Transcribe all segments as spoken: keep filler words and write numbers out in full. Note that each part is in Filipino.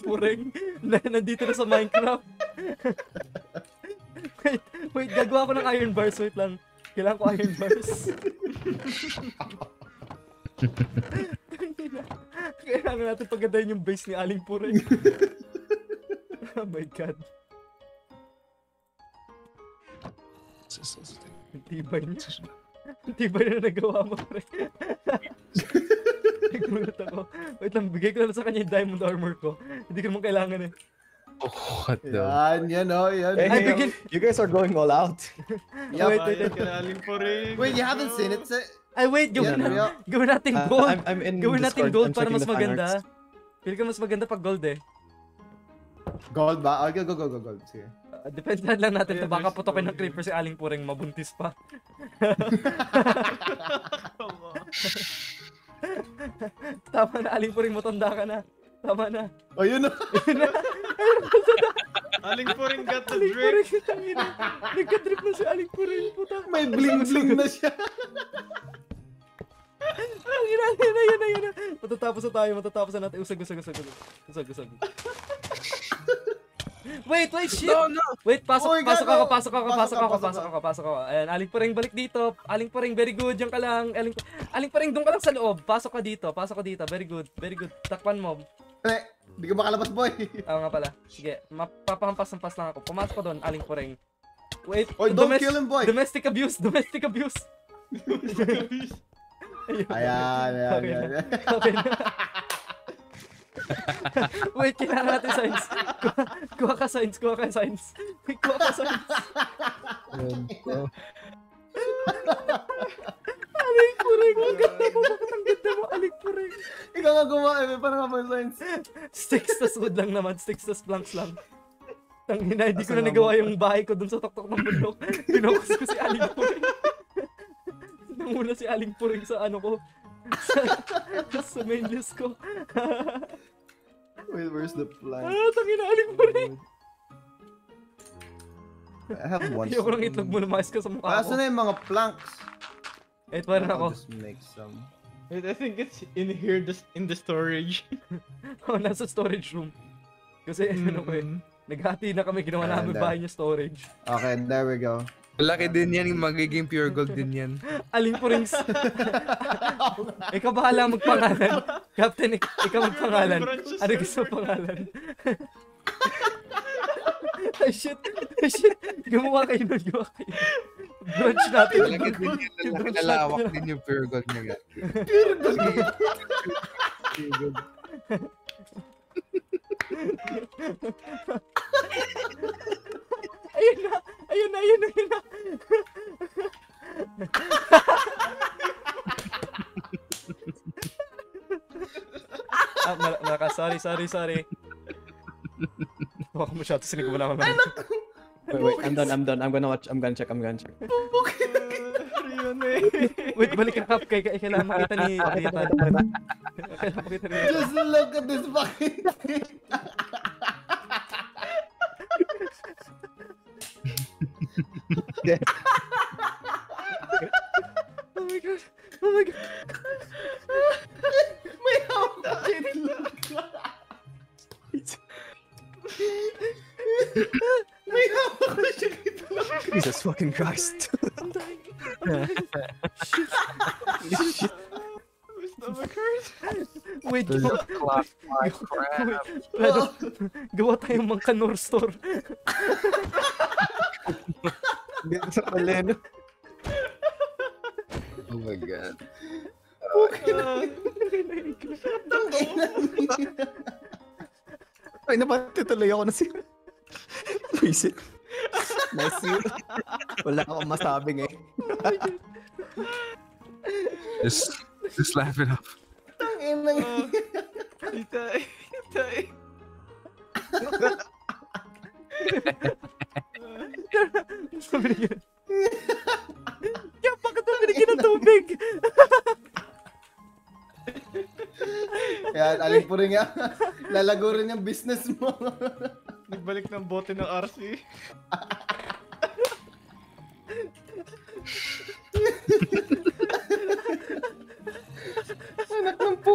Aling Puring na nandito na sa Minecraft. Wait, wait, gagawa ko ng iron bars. Wait lang. Kailangan ko iron bars. Kailangan natin pagandahin yung base ni Aling Puring. Oh my god. Tibay niya. Tibay na nagawa mo, pre. Nagulat ako. Wait lang, bigay ko na sa kanya yung diamond armor ko. Hindi ko naman kailangan eh. Oh, what the... Yan, yan o, yan. You guys are going all out. Yeah, wait, wait, wait. Wait, you haven't seen it? Ay, wait. Gawin natin gold. Gawin natin gold para mas maganda. Pili ka mas maganda pag gold eh. Gold ba? Okay, go, go, go, gold. Sige. Uh, Depensahan lang natin. Yeah, baka putokin ng creeper si Aling Puring, mabuntis pa. Tama na, Aling Puring, matanda ka na. Tama na. Oh, yun na. Aling Puring got the Aling drip. Nagka-drip na si Aling Puring. Puta. May bling-bling na siya. Yun na, yun na, yun na, yun na. Matatapos na tayo, matatapos na natin. Usag, usag, usag, usag. Usag, usag. Wait, wait, shit! No, no. Wait, pasok, pasok ako, pasok ako, pasok ako, pasok ako, pasok ako. Ayan, Aling Puring, balik dito. Aling Puring, very good, diyan ka lang. Aling, Aling Puring, doon ka lang sa loob. Pasok ka dito, pasok ka dito. Very good, very good. Takpan mo. Eh, di ka makalabas, boy. Oo nga pala. Sige, mapapahampas-hampas lang ako. Pumasok ko doon, Aling Puring. Wait, Oy, don't kill him, boy. Domestic abuse, domestic abuse. Ayan, ayan, ayan. Okay na. Wait, kailangan natin science. Kuha, kuha ka science, kuha ka science. Kuha ka science. Aling Puring, ang ganda mo, bakit ang ganda mo, Aling Puring? Ikaw nga gumawa, eh, parang ka science. Sticks tas wood lang naman, sticks tas planks lang. Tangina, hindi ko na nagawa yung bahay ko dun sa tuktok ng bundok. Pinokus ko si Aling Puring. Namula si Aling Puring sa ano ko. Sa main list ko. Wait, where's the plan? Ah, tangina, Aling Puring! I have one. Ayaw ko lang itlog mo na mais ka sa mukha ko. Asan na yung mga planks? Wait, wala na ako. I'll just make some. Wait, I think it's in here, just in the storage. Oh, nasa storage room. Kasi ano ko eh, naghati na kami, ginawa namin bahay niya storage. Okay, there we go. Malaki din yan, magiging pure gold din yan. Aling Puring. Ikaw bahala magpangalan. Captain, ik ikaw magpangalan. Ano gusto pangalan? Ay shit, ay shit. Gumawa kayo nun, gumawa kayo. Brunch natin. Malaki din yan, nalalawak din yung pure gold niya. Pure gold. Pure gold. Ayun na, ayun na, ayun na, ayun na. Ah, malaka, sorry, sorry, sorry. Huwag ko masyado, sinig ko na naman. Wait, wait, I'm done, I'm done. I'm gonna watch, I'm gonna check, I'm gonna check. Wait, balik ang cup, kaya kailangan makita ni Rita. Kailangan makita ni Rita. Just look at this fucking thing. Oh my god, oh my god. May hawak na itlog. May hawak na siya itlog. Jesus fucking Christ. I'm dying, I'm dying. Shit. Shit. My stomach hurts. Wait, gawa tayong mangkanor store. Oh my god. Ay, napatituloy ako na siya. Buisit. Nasira. Wala akong masabi ngayon. Just, just laugh it up. Itay, itay. Kaya bakit mo binigyan ng tubig? Ayan, Aling Puring nga. Lalago rin yung business mo. Nagbalik ng bote ng R C. Anak ng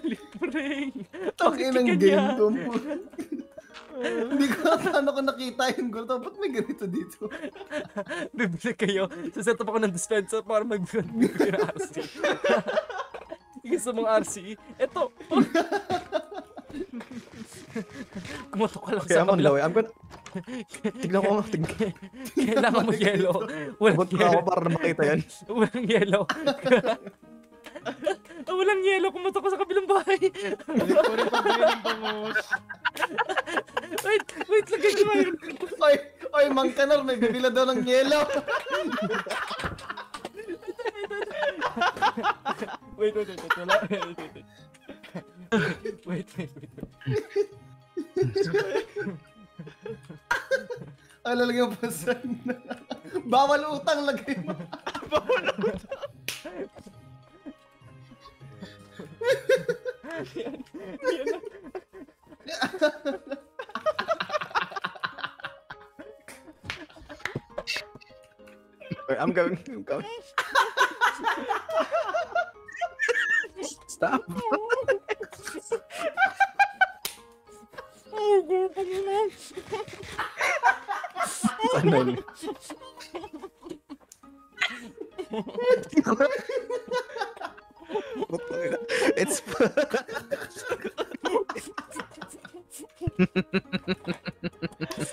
Aling Puring. Takin ang game to po. Hindi ko na ko nakita yung goal to. Ba't may ganito dito? Bibili kayo. Saset up ako ng dispenser para mag-brand new yung R C. Yung isa mong R C, eto. Kumoto ka lang okay, sa kabila. I'm gonna... Tignan ko nga. Kailangan mo yellow. Walang yellow. Para na makita yan. Walang yellow. Oh, walang yelo, kumunta ko sa kabilang bahay. Hindi ko rin pabili ng bangus. Wait, wait, lagay ko mayroon. Oy, oy, Mang Kanor, may bibila daw ng yelo. Wait, wait, wait, wait, wala. Wait, wait, wait. Wait, wait, wait. Ay, lalagay mo pa sana. Bawal utang, lagay mo. Bawal utang. Yan, yan lang. Wait, I'm going, I'm going. Stop. Oh, God, I'm not. Sanay. It's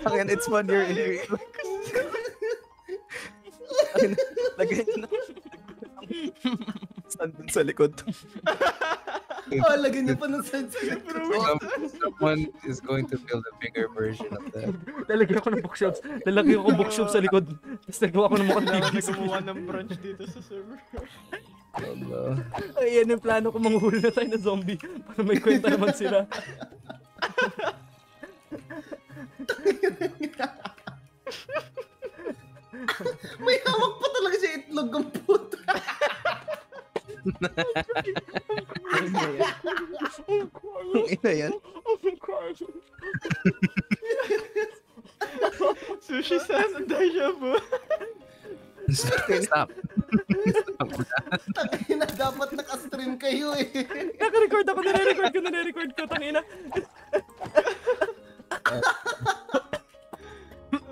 and it's fun you're in. Lagay na. Sandun sa likod. Oh, lagay niya pa ng sand sa likod. Someone is going to build a bigger version of that. Lalagyan ko ng bookshelves. Lalagyan ko bookshelves sa likod. Tapos nagawa ko ng mukhang tigil. Gumawa ng branch dito sa server. Ay, yan yung plano ko, manguhuli na tayo ng zombie para may kwenta naman sila. May hawak pa talaga siya itlog ng puta. Ina yan? Sushi says deja vu. Stop. Tangina, dapat naka-stream kayo eh. Naka-record ako, nare-record ko, nare-record ko, tangina.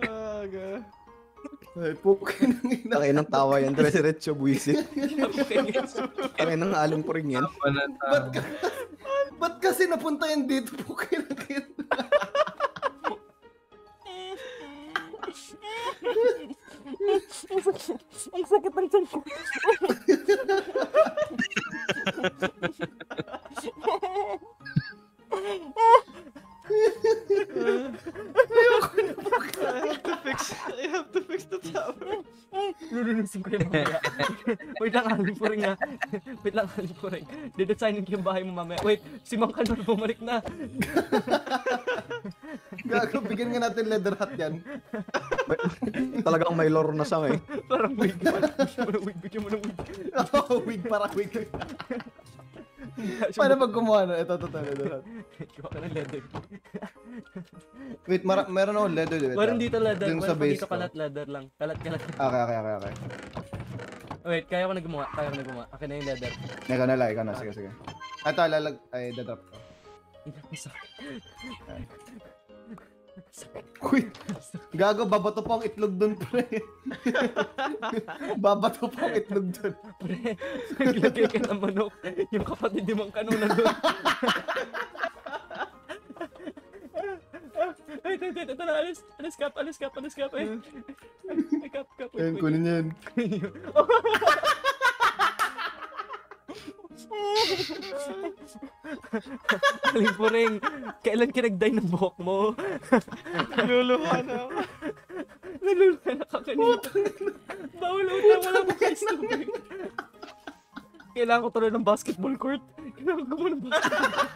Ah, God. Ay, pukin ng ina. Takinang tawa yan, dire-diretso buwisit. Takinang Aling Puring yan. Ba't ka, ba't kasi napunta yan dito, pukin ng ina? Ang sakit ng tiyan ko. Ayoko na po ka. I have to fix, I have to fix the tower. Lulunisin ko yung mamaya. Wait lang, Aling Puring nga. Wait lang, Aling Puring. Didesignin ko yung bahay mo mamaya. Wait, si Mang Kanor bumalik na. Gago, bigyan nga natin leather hat yan. Talagang may lore na sang eh. Parang wig. Bigyan mo ng wig. Oo, wig, parang wig. Paano pag gumawa na? Ito, ito, ito, ito. Gawa ka ng leather. Wait, meron akong leather. Meron dito leather. Meron dito kalat leather lang. Kalat, kalat. Okay, okay, okay, okay. Wait, kaya ko na gumawa. Kaya ko na gumawa. Akin na yung leather. Ikaw na lang, ikaw na. Sige, sige. Ito, lalag. Ay, dadrop ko. Uy, gago, babato pa ang itlog dun, pre. Babato pa ang itlog dun. Pre, naglagay ka ng manok. Yung kapatid ni Mang Kanor na dun. Wait, wait, wait. Ito na, alis. Alis, Cap. Alis, Cap. Alis, Cap. Ay, Cap, Cap. Ayan, kunin niya yun. Aling Puring, kailan kinag-dye ng buhok mo? Naluluha na ako. Naluluha na ka kanina. Bawal utang, wala mo guys. Kailangan ko tuloy ng basketball court. Kailangan ko mo ng basketball court.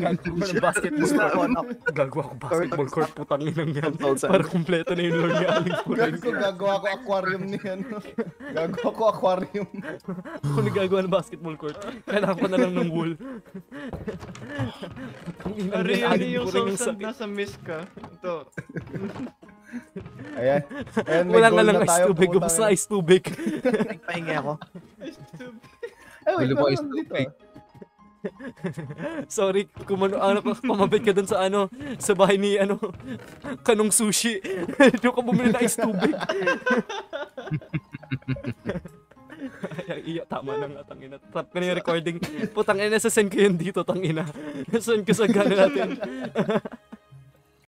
Gagawa ng basketball court up. Gagawa ko basketball court, putang inang yan. Para kumpleto na yung lore ni Aling Puring. Gagawa ko aquarium niyan. Gagawa ko aquarium. Ako nagagawa ng basketball court. Kailangan ko na lang ng wool. Pari yun yung sausan, nasa miss ka. Ito. Ayan. Ayan, may goal na tayo. Wala ka lang ice tubig. Basta ice tubig. Nagpahingi ako. Ice tubig. Eh, wait, parang lang dito. Sorry, kumano ano pa pamabit ka dun sa ano, sa bahay ni ano, Kanong Sushi. Doon ka bumili ng ice tubig. Ay, iya, tama na nga, tangina. Trap ko na yung recording. Putang ina, sasend ko yun dito, tangina. Send ko sa gano'n natin.